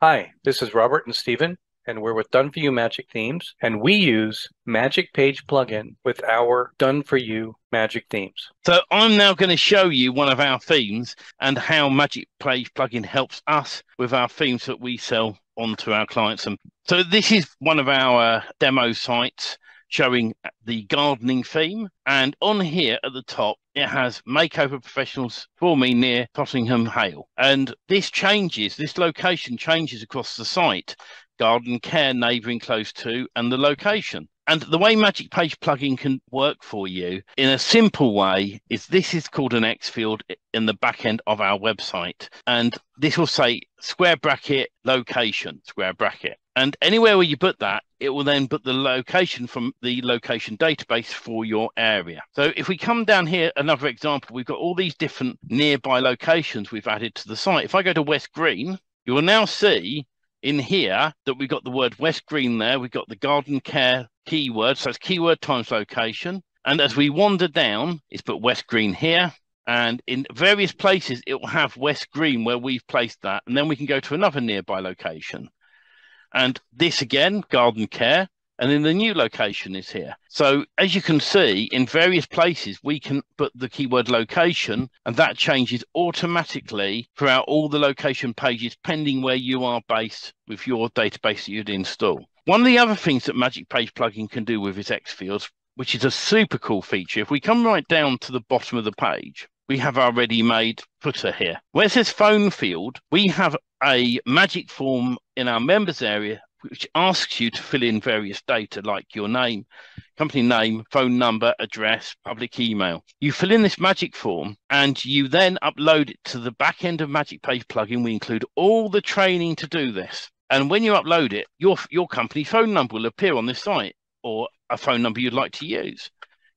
Hi, this is Robert and Steven, and we're with Done For You Magic Themes, and we use Magic Page Plugin with our Done For You Magic Themes. So I'm now going to show you one of our themes and how Magic Page Plugin helps us with our themes that we sell onto our clients. And so this is one of our demo sites showing the gardening theme, and on here at the top it has makeover professionals for me near Tottenham Hale, and this location changes across the site, garden care neighbouring close to, and the location. And the way Magic Page Plugin can work for you in a simple way is this is called an X field in the back end of our website, and this will say square bracket location square bracket, and anywhere where you put that, it will then put the location from the location database for your area. So if we come down here, another example, we've got all these different nearby locations we've added to the site. If I go to West Green, you will now see in here that we've got the word West Green there. We've got the garden care keyword, so it's keyword times location. And as we wander down, it's put West Green here. And in various places, it will have West Green where we've placed that. And then we can go to another nearby location. And this again, garden care, and then the new location is here. So as you can see, in various places, we can put the keyword location, and that changes automatically throughout all the location pages, pending where you are based with your database that you'd install. One of the other things that Magic Page Plugin can do with its XFields, which is a super cool feature, if we come right down to the bottom of the page, we have our ready-made footer here. Where it says phone field, we have a magic form in our members area which asks you to fill in various data like your name, company name, phone number, address, public email. You fill in this magic form and you then upload it to the back end of Magic Page Plugin. We include all the training to do this. And when you upload it, your company phone number will appear on this site, or a phone number you'd like to use,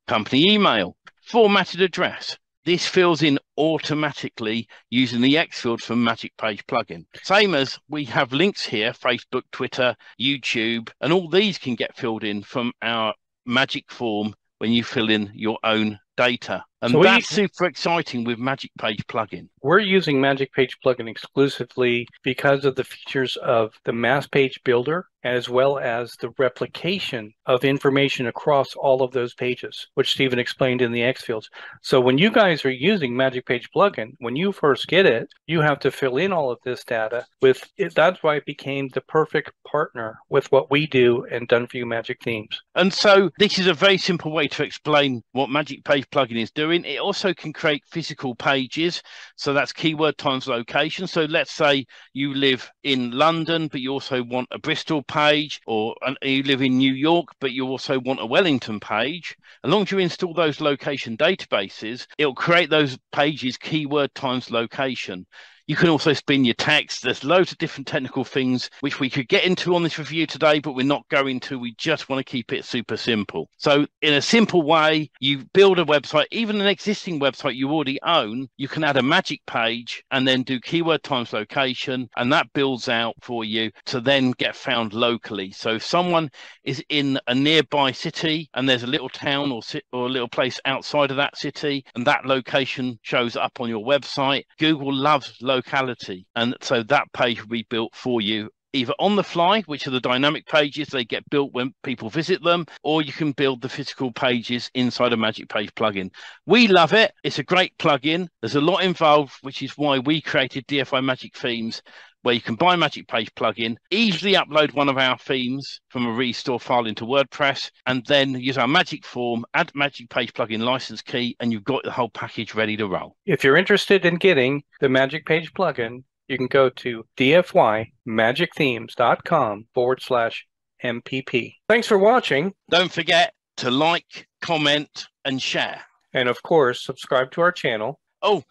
company email, formatted address. This fills in automatically using the X field from Magic Page Plugin. Same as we have links here, Facebook, Twitter, YouTube, and all these can get filled in from our magic form when you fill in your own data. And so that's super exciting with Magic Page Plugin. We're using Magic Page Plugin exclusively because of the features of the Mass Page Builder, as well as the replication of information across all of those pages, which Stephen explained in the X fields. So when you guys are using Magic Page Plugin, when you first get it, you have to fill in all of this data with it. That's why it became the perfect partner with what we do and Done For You Magic Themes. And so this is a very simple way to explain what Magic Page Plugin is doing. It also can create physical pages. So that's keyword times location. So let's say you live in London, but you also want a Bristol page, or you live in New York but you also want a Wellington page. As long as you install those location databases, it'll create those pages keyword times location. You can also spin your text. There's loads of different technical things which we could get into on this review today, but we're not going to. We just want to keep it super simple. So in a simple way, you build a website, even an existing website you already own. You can add a magic page and then do keyword times location, and that builds out for you to then get found locally. So if someone is in a nearby city and there's a little town or a little place outside of that city, and that location shows up on your website, Google loves locality, and so that page will be built for you either on the fly, which are the dynamic pages, they get built when people visit them, or you can build the physical pages inside a Magic Page Plugin. We love it. It's a great plugin. There's a lot involved, which is why we created DFI Magic Themes, where you can buy Magic Page Plugin, easily upload one of our themes from a restore file into WordPress, and then use our magic form, add Magic Page Plugin license key, and you've got the whole package ready to roll. If you're interested in getting the Magic Page Plugin, you can go to dfymagicthemes.com/MPP. Thanks for watching. Don't forget to like, comment, and share. And of course, subscribe to our channel. Oh,